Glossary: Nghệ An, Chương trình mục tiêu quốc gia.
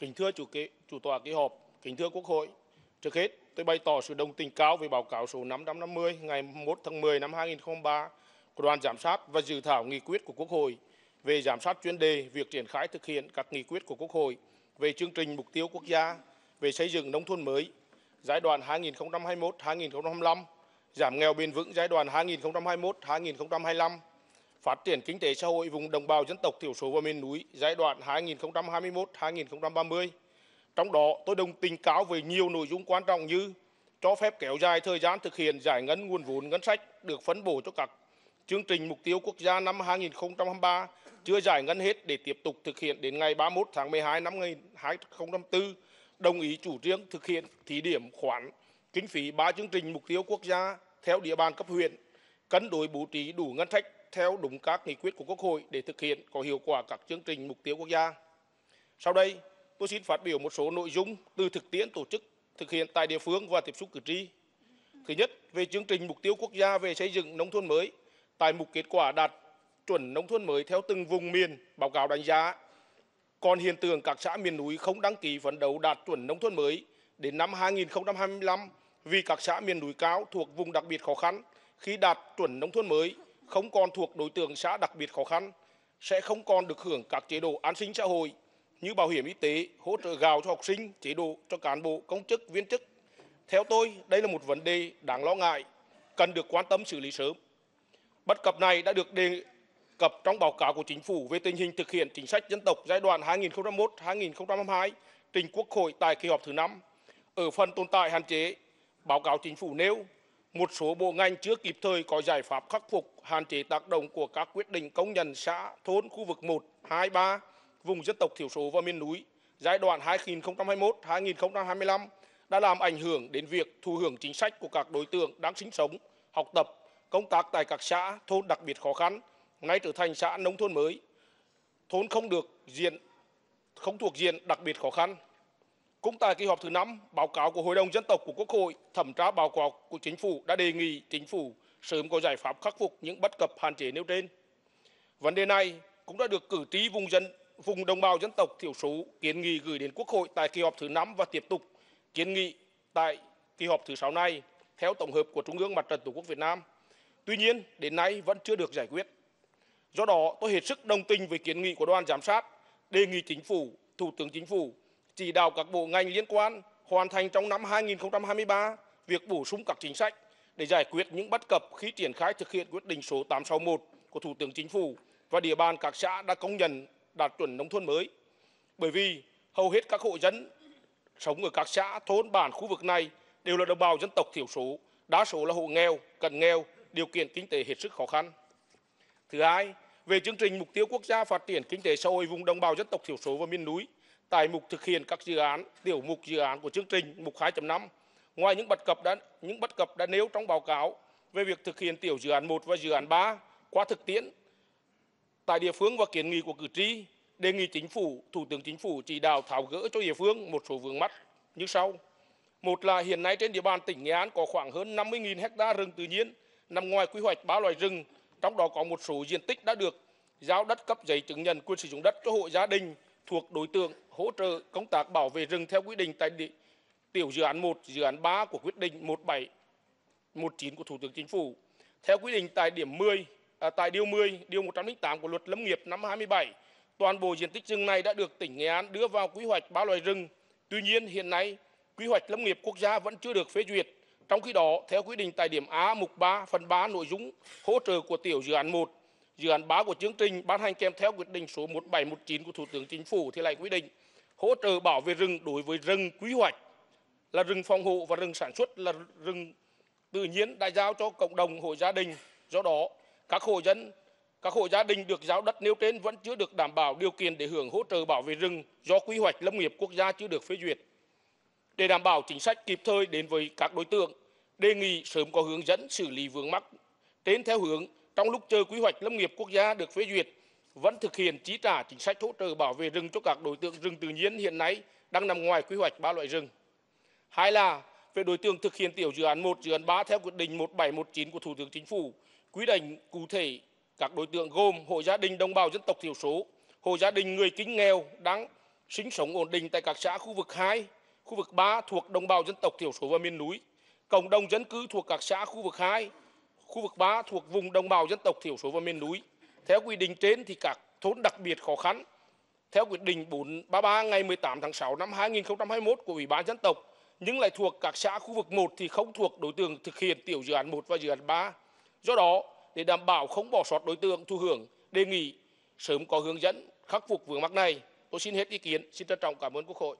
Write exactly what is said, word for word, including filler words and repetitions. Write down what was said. Kính thưa chủ kế, chủ tọa kỳ họp, kính thưa Quốc hội, trước hết tôi bày tỏ sự đồng tình cao về báo cáo số năm trăm năm mươi ngày mười một tháng mười năm hai nghìn không trăm lẻ ba của Đoàn Giám sát và dự thảo nghị quyết của Quốc hội về giám sát chuyên đề việc triển khai thực hiện các nghị quyết của Quốc hội về chương trình mục tiêu quốc gia về xây dựng nông thôn mới giai đoạn hai nghìn không trăm hai mươi mốt đến hai nghìn không trăm hai mươi lăm, giảm nghèo bền vững giai đoạn hai nghìn không trăm hai mươi mốt đến hai nghìn không trăm hai mươi lăm, phát triển kinh tế xã hội vùng đồng bào dân tộc thiểu số và miền núi giai đoạn hai nghìn không trăm hai mươi mốt đến hai nghìn không trăm ba mươi. Trong đó, tôi đồng tình cao về nhiều nội dung quan trọng như cho phép kéo dài thời gian thực hiện giải ngân nguồn vốn ngân sách được phân bổ cho các chương trình mục tiêu quốc gia năm hai nghìn không trăm hai mươi ba chưa giải ngân hết để tiếp tục thực hiện đến ngày ba mươi mốt tháng mười hai năm hai nghìn không trăm lẻ bốn, đồng ý chủ trương thực hiện thí điểm khoản kinh phí ba chương trình mục tiêu quốc gia theo địa bàn cấp huyện, cân đối bố trí đủ ngân sách theo đúng các nghị quyết của Quốc hội để thực hiện có hiệu quả các chương trình mục tiêu quốc gia. Sau đây, tôi xin phát biểu một số nội dung từ thực tiễn tổ chức thực hiện tại địa phương và tiếp xúc cử tri. Thứ nhất, về chương trình mục tiêu quốc gia về xây dựng nông thôn mới, tại mục kết quả đạt chuẩn nông thôn mới theo từng vùng miền, báo cáo đánh giá còn hiện tượng các xã miền núi không đăng ký phấn đấu đạt chuẩn nông thôn mới đến năm hai nghìn không trăm hai mươi lăm vì các xã miền núi cao thuộc vùng đặc biệt khó khăn khi đạt chuẩn nông thôn mới không còn thuộc đối tượng xã đặc biệt khó khăn sẽ không còn được hưởng các chế độ an sinh xã hội như bảo hiểm y tế, hỗ trợ gạo cho học sinh, chế độ cho cán bộ, công chức, viên chức. Theo tôi, đây là một vấn đề đáng lo ngại, cần được quan tâm xử lý sớm. Bất cập này đã được đề cập trong báo cáo của Chính phủ về tình hình thực hiện chính sách dân tộc giai đoạn hai nghìn không trăm mười một đến hai nghìn không trăm hai mươi hai trình Quốc hội tại kỳ họp thứ năm. Ở phần tồn tại hạn chế, báo cáo Chính phủ nêu một số bộ ngành chưa kịp thời có giải pháp khắc phục hạn chế tác động của các quyết định công nhận xã, thôn, khu vực một, hai, ba, vùng dân tộc thiểu số và miền núi giai đoạn hai nghìn không trăm hai mươi mốt đến hai nghìn không trăm hai mươi lăm đã làm ảnh hưởng đến việc thụ hưởng chính sách của các đối tượng đang sinh sống, học tập, công tác tại các xã, thôn đặc biệt khó khăn, nay trở thành xã nông thôn mới, thôn không được diện, không thuộc diện đặc biệt khó khăn. Cũng tại kỳ họp thứ năm, báo cáo của Hội đồng Dân tộc của Quốc hội thẩm tra báo cáo của Chính phủ đã đề nghị Chính phủ sớm có giải pháp khắc phục những bất cập hạn chế nêu trên. Vấn đề này cũng đã được cử tri vùng dân vùng đồng bào dân tộc thiểu số kiến nghị gửi đến Quốc hội tại kỳ họp thứ năm và tiếp tục kiến nghị tại kỳ họp thứ sáu này theo tổng hợp của Trung ương Mặt trận Tổ quốc Việt Nam. Tuy nhiên, đến nay vẫn chưa được giải quyết. Do đó, tôi hết sức đồng tình với kiến nghị của Đoàn Giám sát, đề nghị Chính phủ, Thủ tướng Chính phủ chỉ đạo các bộ ngành liên quan hoàn thành trong năm hai nghìn không trăm hai mươi ba việc bổ sung các chính sách để giải quyết những bất cập khi triển khai thực hiện quyết định số tám trăm sáu mươi mốt của Thủ tướng Chính phủ và địa bàn các xã đã công nhận đạt chuẩn nông thôn mới. Bởi vì hầu hết các hộ dân sống ở các xã, thôn, bản, khu vực này đều là đồng bào dân tộc thiểu số, đa số là hộ nghèo, cận nghèo, điều kiện kinh tế hết sức khó khăn. Thứ hai, về chương trình mục tiêu quốc gia phát triển kinh tế xã hội vùng đồng bào dân tộc thiểu số và miền núi, tại mục thực hiện các dự án, tiểu mục dự án của chương trình mục hai chấm năm, ngoài những bất cập đã những bất cập đã nêu trong báo cáo về việc thực hiện tiểu dự án một và dự án ba qua thực tiễn tại địa phương và kiến nghị của cử tri, đề nghị Chính phủ, Thủ tướng Chính phủ chỉ đạo tháo gỡ cho địa phương một số vướng mắc như sau. Một là hiện nay trên địa bàn tỉnh Nghệ An có khoảng hơn năm mươi nghìn ha rừng tự nhiên nằm ngoài quy hoạch ba loại rừng, trong đó có một số diện tích đã được giao đất cấp giấy chứng nhận quyền sử dụng đất cho hộ gia đình thuộc đối tượng hỗ trợ công tác bảo vệ rừng theo quy định tại tiểu dự án một, dự án ba của quyết định một bảy một chín của Thủ tướng Chính phủ. Theo quy định tại điểm mười, à, tại điều mười, điều một trăm lẻ tám của Luật Lâm nghiệp năm hai mươi bảy, toàn bộ diện tích rừng này đã được tỉnh Nghệ An đưa vào quy hoạch ba loại rừng. Tuy nhiên, hiện nay quy hoạch lâm nghiệp quốc gia vẫn chưa được phê duyệt. Trong khi đó, theo quy định tại điểm A mục ba phần ba nội dung hỗ trợ của tiểu dự án một, dự án ba của chương trình ban hành kèm theo quyết định số một bảy một chín của Thủ tướng Chính phủ thì lại quy định hỗ trợ bảo vệ rừng đối với rừng quy hoạch là rừng phòng hộ và rừng sản xuất là rừng tự nhiên đã giao cho cộng đồng hộ gia đình. Do đó, các hộ dân, các hộ gia đình được giao đất nêu trên vẫn chưa được đảm bảo điều kiện để hưởng hỗ trợ bảo vệ rừng do quy hoạch lâm nghiệp quốc gia chưa được phê duyệt. Để đảm bảo chính sách kịp thời đến với các đối tượng, đề nghị sớm có hướng dẫn xử lý vướng mắc trên theo hướng trong lúc chờ quy hoạch lâm nghiệp quốc gia được phê duyệt vẫn thực hiện chi trả chính sách hỗ trợ bảo vệ rừng cho các đối tượng rừng tự nhiên hiện nay đang nằm ngoài quy hoạch ba loại rừng. Hai là về đối tượng thực hiện tiểu dự án một, dự án ba theo quyết định một bảy một chín của Thủ tướng Chính phủ, quy định cụ thể các đối tượng gồm hộ gia đình đồng bào dân tộc thiểu số, hộ gia đình người Kính nghèo đang sinh sống ổn định tại các xã khu vực hai, khu vực ba thuộc đồng bào dân tộc thiểu số và miền núi, cộng đồng dân cư thuộc các xã khu vực hai, khu vực ba thuộc vùng đồng bào dân tộc thiểu số và miền núi. Theo quy định trên thì các thôn đặc biệt khó khăn theo quyết định bốn ba ba ngày mười tám tháng sáu năm hai nghìn không trăm hai mươi mốt của Ủy ban dân tộc nhưng lại thuộc các xã khu vực một thì không thuộc đối tượng thực hiện tiểu dự án một và dự án ba. Do đó, để đảm bảo không bỏ sót đối tượng thụ hưởng, đề nghị sớm có hướng dẫn khắc phục vướng mắc này. Tôi xin hết ý kiến, xin trân trọng cảm ơn Quốc hội.